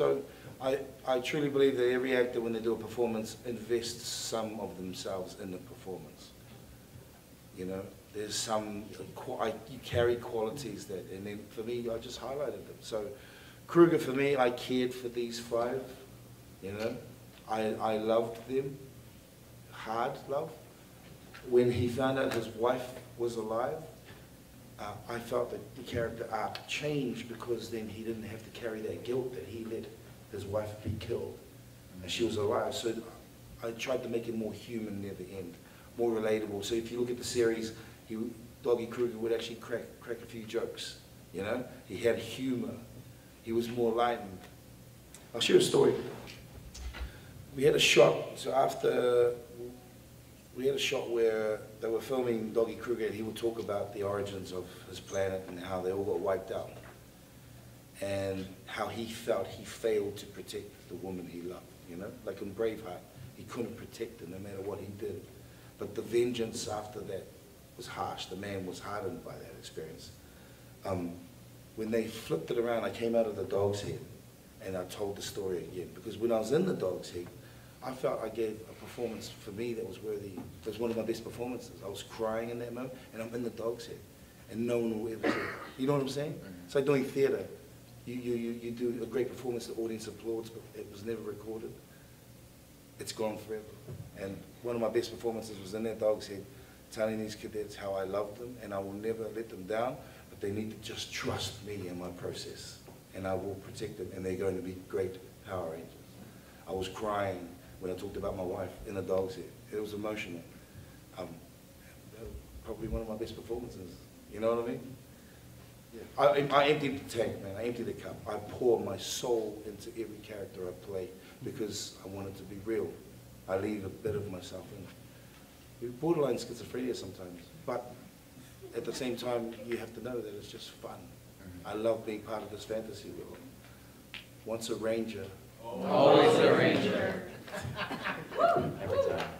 So I truly believe that every actor, when they do a performance, invests some of themselves in the performance. You know, there's some, you carry qualities that, and then for me, I just highlighted them. So Cruger, for me, I cared for these five, you know. I loved them, hard love. When he found out his wife was alive, I felt that the character arc changed because then he didn't have to carry that guilt that he let his wife be killed and she was alive. So I tried to make it more human near the end, more relatable. So if you look at the series, Doggie Cruger would actually crack a few jokes, you know? He had humor. He was more lightened. I'll share a story. We had a shot, so after, we had a shot where they were filming Doggie Cruger and he would talk about the origins of his planet and how they all got wiped out and how he felt he failed to protect the woman he loved, you know? Like in Braveheart, he couldn't protect her no matter what he did. But the vengeance after that was harsh. The man was hardened by that experience. When they flipped it around, I came out of the dog's head and I told the story again, because when I was in the dog's head, I felt I gave a performance, for me, that was worthy. It was one of my best performances. I was crying in that moment, and I'm in the dog's head, and no one will ever see it. You know what I'm saying? Mm-hmm. It's like doing theatre. You do a great performance, the audience applauds, but it was never recorded. It's gone forever. And one of my best performances was in that dog's head, telling these cadets how I love them, and I will never let them down, but they need to just trust me and my process, and I will protect them, and they're going to be great Power Rangers. I was crying when I talked about my wife in the dog's head. It was emotional. Probably one of my best performances. You know what I mean? Yeah. I emptied the tank, man. I emptied the cup. I pour my soul into every character I play because I want it to be real. I leave a bit of myself in. We're borderline schizophrenia sometimes, but at the same time, you have to know that it's just fun. Mm-hmm. I love being part of this fantasy world. Once a ranger, always a ranger. Every time.